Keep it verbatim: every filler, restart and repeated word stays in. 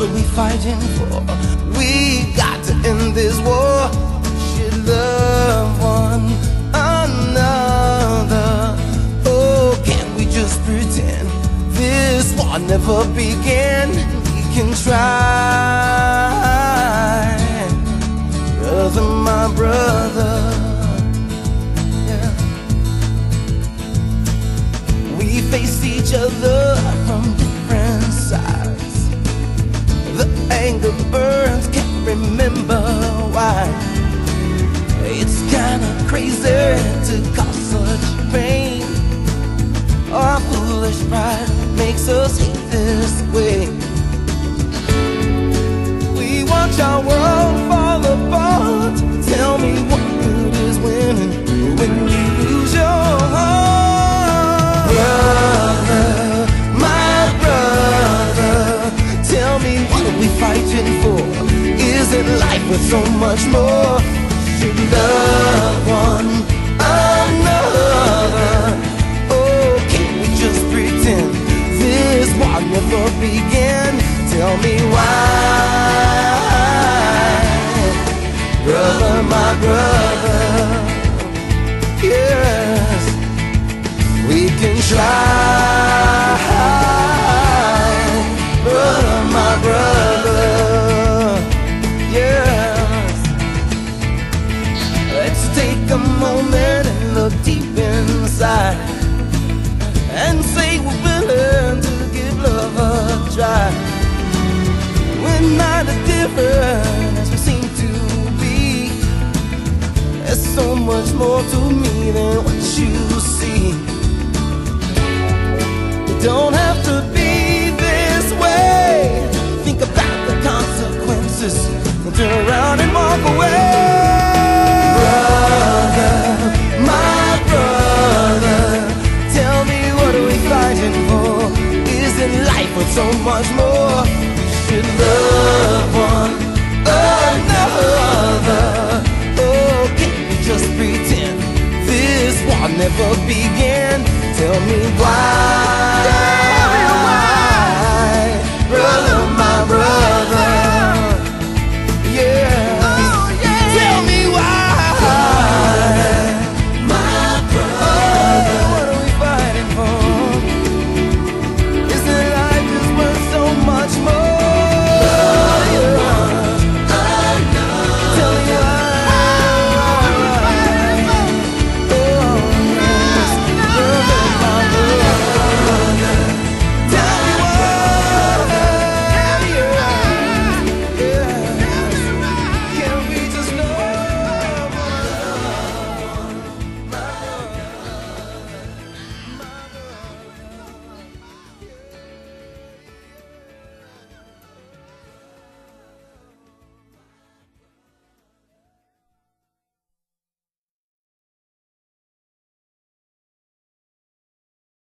What are we fighting for? We got to end this war. We should love one another. Oh, can't we just pretend this war never began? We can try, brother, my brother. We face each other from different sides. The anger burns, can't remember why. It's kinda crazy to cause such pain. Our foolish pride makes us hate this way. We watch our world fall apart. Tell me what good is winning when you lose your heart. Brother, my brother, tell me, what are we fighting for? Isn't life worth so much more? Should love one another. Oh, can't we just pretend this war never began? Tell me why, brother, my brother. Yes, we can try, brother, my brother, yes. Let's take a moment and look deep inside and say we've been learned to give love a try. We're not as different as we seem to be. There's so much more to me than what you see. Don't have to be this way. Think about the consequences and turn around and walk away. Brother, my brother, tell me, what are we fighting for? Isn't life worth so much more? We should love one another. Oh, can't we just pretend this war never began? Tell me why,